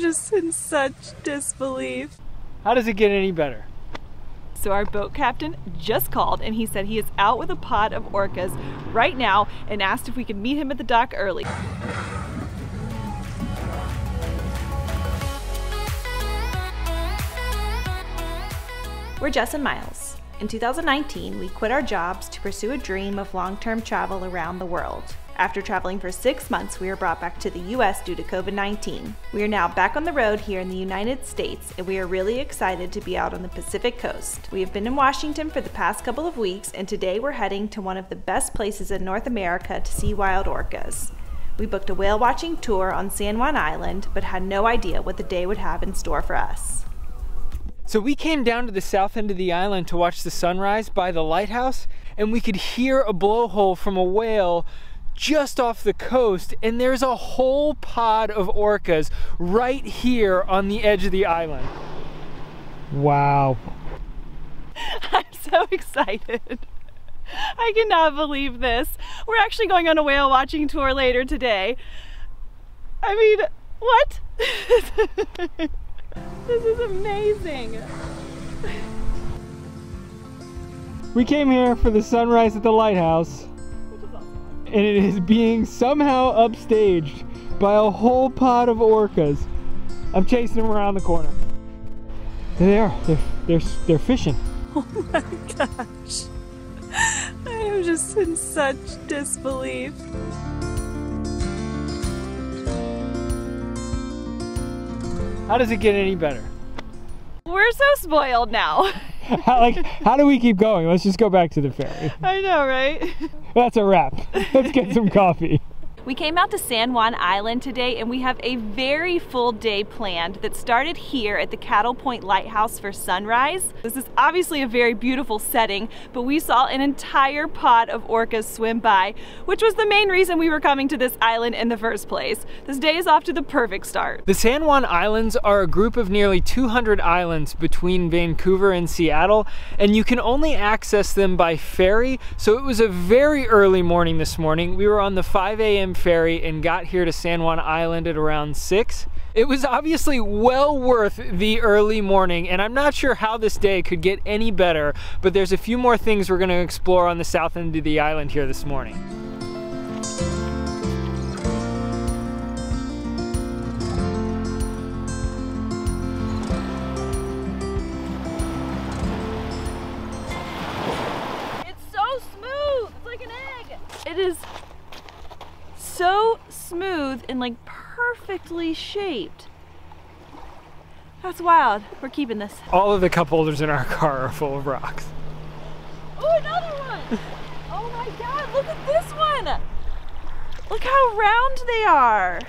just in such disbelief. How does it get any better? So our boat captain just called and he said he is out with a pod of orcas right now and asked if we could meet him at the dock early. We're Jess and Miles. In 2019, we quit our jobs to pursue a dream of long-term travel around the world. After traveling for 6 months, we were brought back to the U.S. due to COVID-19. We are now back on the road here in the United States, and we are really excited to be out on the Pacific coast. We have been in Washington for the past couple of weeks, and today we're heading to one of the best places in North America to see wild orcas. We booked a whale watching tour on San Juan Island, but had no idea what the day would have in store for us. So we came down to the south end of the island to watch the sunrise by the lighthouse, and we could hear a blowhole from a whale just off the coast, and there's a whole pod of orcas right here on the edge of the island. Wow. I'm so excited. I cannot believe this. We're actually going on a whale watching tour later today. I mean, what? This is amazing. We came here for the sunrise at the lighthouse. And it is being somehow upstaged by a whole pod of orcas. I'm chasing them around the corner. There they are. They're fishing. Oh my gosh. I am just in such disbelief. How does it get any better? We're so spoiled now. How do we keep going? Let's just go back to the ferry. I know, right? That's a wrap. Let's get some coffee. We came out to San Juan Island today, and we have a very full day planned that started here at the Cattle Point Lighthouse for sunrise. This is obviously a very beautiful setting, but we saw an entire pod of orcas swim by, which was the main reason we were coming to this island in the first place. This day is off to the perfect start. The San Juan Islands are a group of nearly 200 islands between Vancouver and Seattle, and you can only access them by ferry, so it was a very early morning this morning. We were on the 5 a.m. ferry and got here to San Juan Island at around 6. It was obviously well worth the early morning, and I'm not sure how this day could get any better, but there's a few more things we're going to explore on the south end of the island here this morning. It's so smooth! It's like an egg! It is so smooth and like perfectly shaped. That's wild. We're keeping this. All of the cup holders in our car are full of rocks. Oh, another one! Oh my god, look at this one! Look how round they are.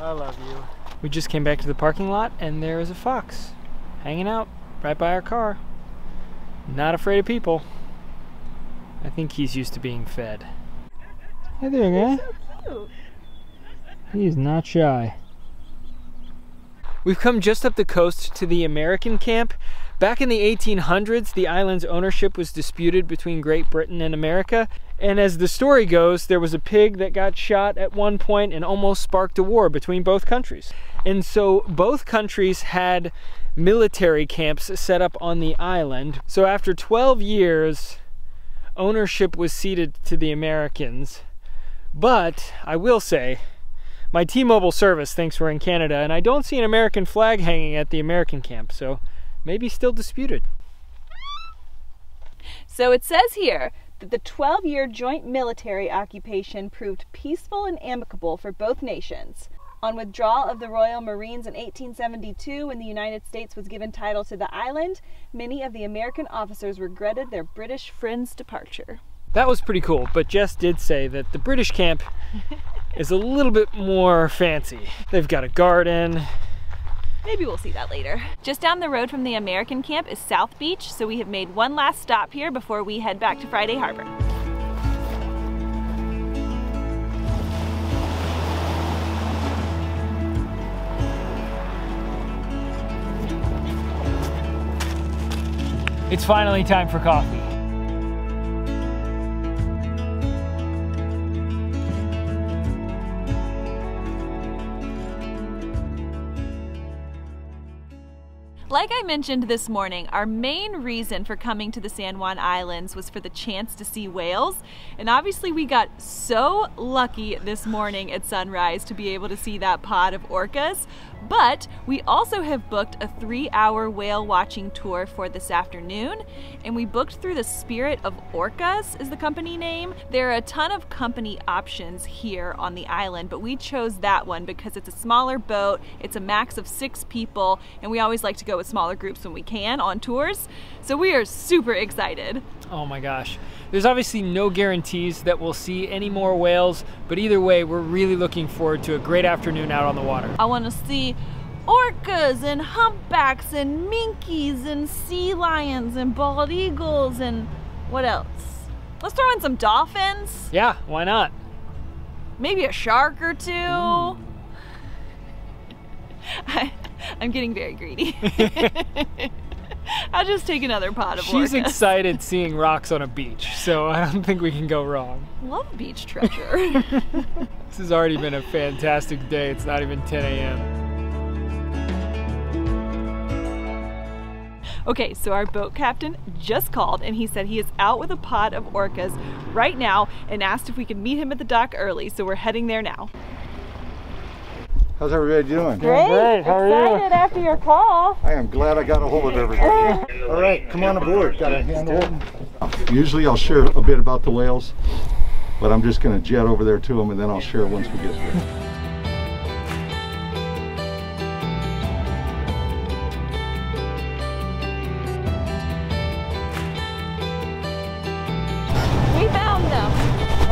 I love you. We just came back to the parking lot and there is a fox hanging out right by our car. Not afraid of people. I think he's used to being fed. Hey there, guy. So he is not shy. We've come just up the coast to the American Camp. Back in the 1800s, the island's ownership was disputed between Great Britain and America. And as the story goes, there was a pig that got shot at one point and almost sparked a war between both countries. And so both countries had military camps set up on the island. So after 12 years, ownership was ceded to the Americans. But I will say, my T-Mobile service thinks we're in Canada, and I don't see an American flag hanging at the American camp, so maybe still disputed. So it says here that the 12-year joint military occupation proved peaceful and amicable for both nations. On withdrawal of the Royal Marines in 1872, when the United States was given title to the island, many of the American officers regretted their British friends' departure. That was pretty cool, but Jess did say that the British camp is a little bit more fancy. They've got a garden. Maybe we'll see that later. Just down the road from the American camp is South Beach, so we have made one last stop here before we head back to Friday Harbor. It's finally time for coffee. Like I mentioned this morning, our main reason for coming to the San Juan Islands was for the chance to see whales, and obviously we got so lucky this morning at sunrise to be able to see that pod of orcas, but we also have booked a 3-hour whale watching tour for this afternoon, and we booked through the Spirit of Orcas is the company name. There are a ton of company options here on the island, but we chose that one because it's a smaller boat, it's a max of 6 people, and we always like to go with smaller groups when we can on tours, so we are super excited. Oh my gosh. There's obviously no guarantees that we'll see any more whales, but either way, we're really looking forward to a great afternoon out on the water. I want to see orcas and humpbacks and minkies and sea lions and bald eagles and what else? Let's throw in some dolphins. Yeah, why not? Maybe a shark or two. I'm getting very greedy. I'll just take another pot of orcas. She's excited seeing rocks on a beach, so I don't think we can go wrong. Love beach treasure. This has already been a fantastic day. It's not even 10 a.m. Okay, so our boat captain just called and he said he is out with a pod of orcas right now and asked if we could meet him at the dock early, so we're heading there now. How's everybody doing? Great. Great. How are you? Excited after your call. I am glad I got a hold of everybody. All right, come on aboard. Got a handhold. Usually I'll share a bit about the whales, but I'm just going to jet over there to them and then I'll share once we get there. We found them.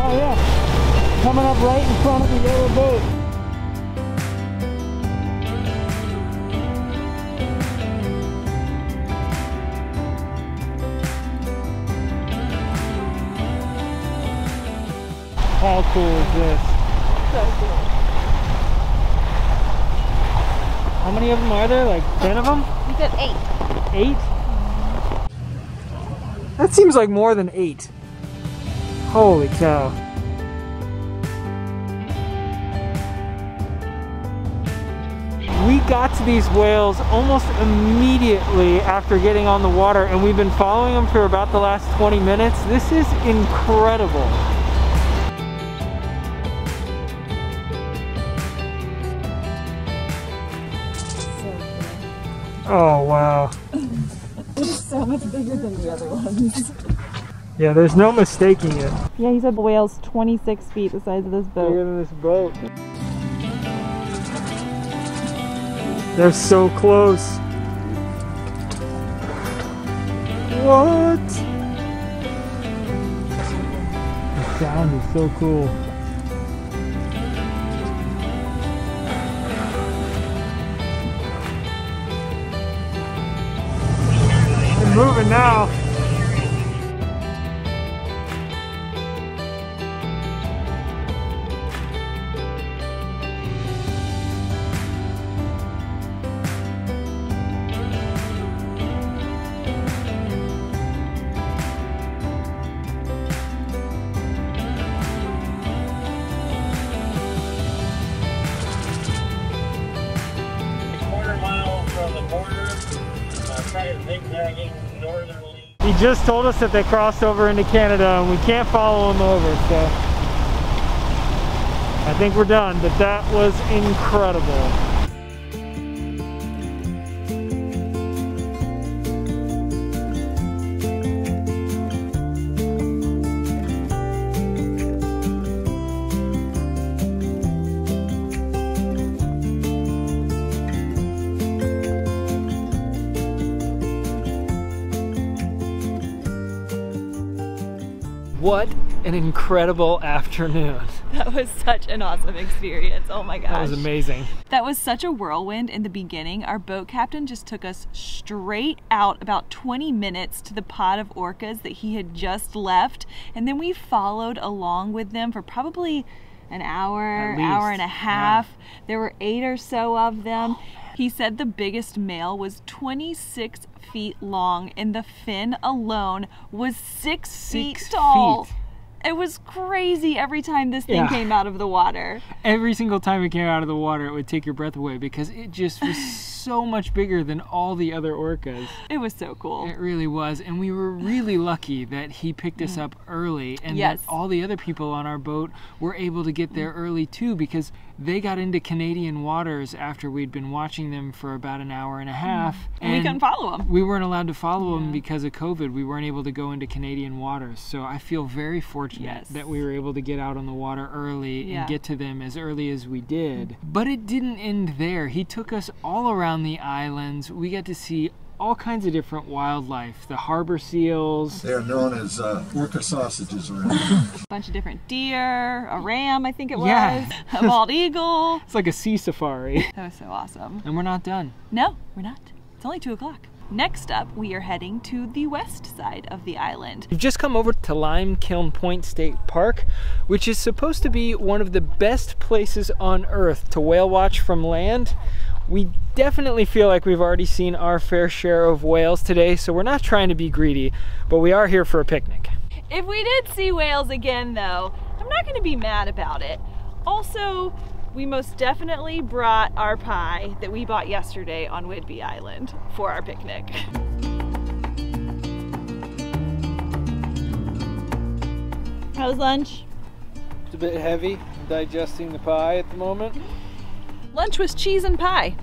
Oh yeah. Coming up right in front of the yellow boat. How cool is this? So cool. How many of them are there? Like 10 of them? We got 8. 8? That seems like more than 8. Holy cow. We got to these whales almost immediately after getting on the water, and we've been following them for about the last 20 minutes. This is incredible. Oh wow. He's so much bigger than the other ones. Yeah, there's no mistaking it. Yeah, he said the whale's 26 feet the size of this boat. Bigger than this boat. They're so close. What? The sound is so cool. Moving now. He just told us that they crossed over into Canada and we can't follow them over, so I think we're done, but that was incredible. What an incredible afternoon. That was such an awesome experience. Oh my gosh. That was amazing. That was such a whirlwind in the beginning. Our boat captain just took us straight out about 20 minutes to the pod of orcas that he had just left. And then we followed along with them for probably an hour, hour and a half. Yeah. There were 8 or so of them. He said the biggest male was 26 feet long and the fin alone was 6 feet tall. It was crazy every time this thing came out of the water. Every single time it came out of the water, it would take your breath away because it just was so much bigger than all the other orcas. It was so cool. It really was. And we were really lucky that he picked us up early, and yes, that all the other people on our boat were able to get there early too, because they got into Canadian waters after we'd been watching them for about an hour and a half. And we couldn't follow them. We weren't allowed to follow them because of COVID. We weren't able to go into Canadian waters. So I feel very fortunate that we were able to get out on the water early and get to them as early as we did. But it didn't end there. He took us all around the islands. We got to see all kinds of different wildlife. The harbor seals. They're known as orca sausages around here. A bunch of different deer, a ram, I think it was, a bald eagle. It's like a sea safari. That was so awesome. And we're not done. No, we're not. It's only 2 o'clock. Next up, we are heading to the west side of the island. We've just come over to Lime Kiln Point State Park, which is supposed to be one of the best places on earth to whale watch from land. We definitely feel like we've already seen our fair share of whales today, so we're not trying to be greedy, but we are here for a picnic. If we did see whales again though, I'm not gonna be mad about it. Also, we most definitely brought our pie that we bought yesterday on Whidbey Island for our picnic. How's lunch? It's a bit heavy. I'm digesting the pie at the moment. Lunch was cheese and pie.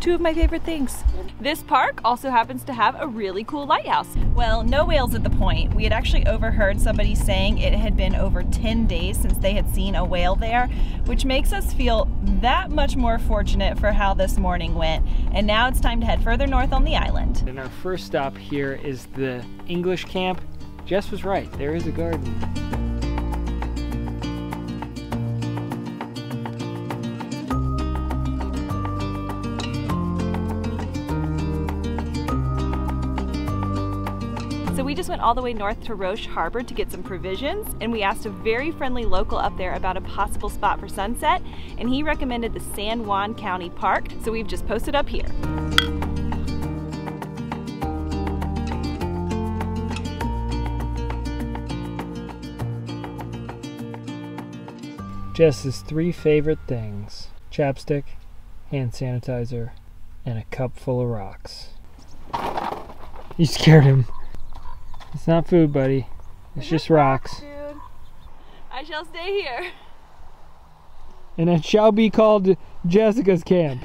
Two of my favorite things. This park also happens to have a really cool lighthouse. Well, no whales at the point. We had actually overheard somebody saying it had been over 10 days since they had seen a whale there, which makes us feel that much more fortunate for how this morning went. And now it's time to head further north on the island. And our first stop here is the English Camp. Jess was right, there is a garden. We just went all the way north to Roche Harbor to get some provisions, and we asked a very friendly local up there about a possible spot for sunset, and he recommended the San Juan County Park, so we've just posted up here. Jess's three favorite things: chapstick, hand sanitizer, and a cup full of rocks. You scared him. It's not food, buddy. It's just rocks. Dude. I shall stay here. And it shall be called Jessica's Camp.